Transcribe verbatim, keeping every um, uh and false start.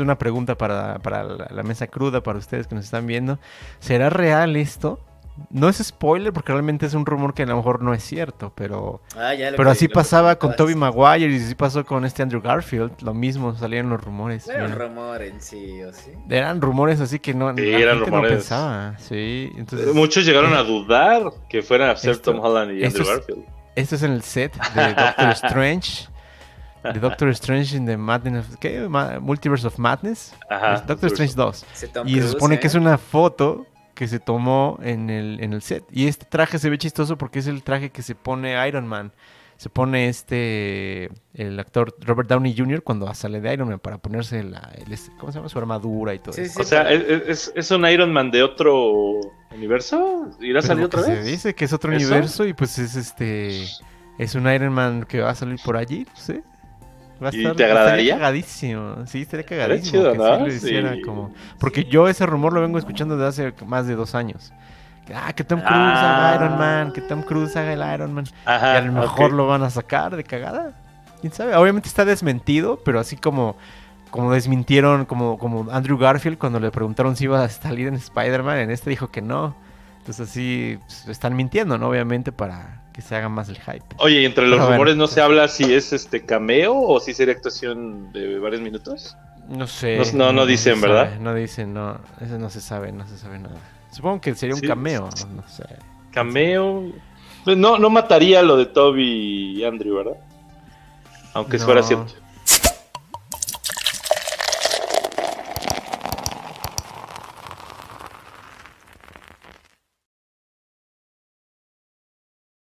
una pregunta para, para la, la mesa cruda, para ustedes que nos están viendo. ¿Será real esto? No es spoiler porque realmente es un rumor que a lo mejor no es cierto, pero, ah, ya, pero así pasaba con Tobey Maguire y así pasó con este Andrew Garfield, lo mismo, salían los rumores. Eran rumores, sí, o sí. Eran rumores, así que no, sí, eran rumores. No pensaba, sí. Entonces, muchos llegaron eh, a dudar que fuera a ser esto, Tom Holland y Andrew es, Garfield. Esto es en el set de Doctor Strange. The Doctor Strange in the Madness of, ¿qué? Multiverse of Madness. Ajá, Doctor Strange dos. Y Cruise, se supone eh. que es una foto que se tomó en el, en el set. Y este traje se ve chistoso porque es el traje que se pone Iron Man. Se pone este... el actor Robert Downey junior cuando sale de Iron Man para ponerse la... El, ¿cómo se llama? Su armadura y todo sí, eso. Sí, o sea, ¿es, es un Iron Man de otro universo? ¿Irá a salir otra vez? Se dice que es otro ¿Eso? universo y pues es este... Es un Iron Man que va a salir por allí, no sé. Va a estar, ¿Y te agradaría? Estaría cagadísimo. Sí, estaría cagadísimo. Chido, ¿no? sí hiciera sí. Como... Porque sí. yo ese rumor lo vengo escuchando desde hace más de dos años. Ah, que Tom Cruise ah. haga Iron Man, que Tom Cruise haga el Iron Man. Ajá, y a lo mejor okay. lo van a sacar de cagada. ¿Quién sabe? Obviamente está desmentido, pero así como, como desmintieron, como, como Andrew Garfield cuando le preguntaron si iba a salir en Spider-Man, en este dijo que no. Entonces así pues, están mintiendo, ¿no? Obviamente para... que se haga más el hype. Oye, ¿y entre los Pero rumores bueno, no se habla si es este cameo o si sería actuación de varios minutos? No sé. No, no, no, no dicen, no ¿verdad? Sabe, no dicen, no. Eso no se sabe, no se sabe nada. Supongo que sería un sí, cameo, no sé. Cameo. No, no mataría lo de Toby y Andrew, ¿verdad? Aunque no, fuera cierto.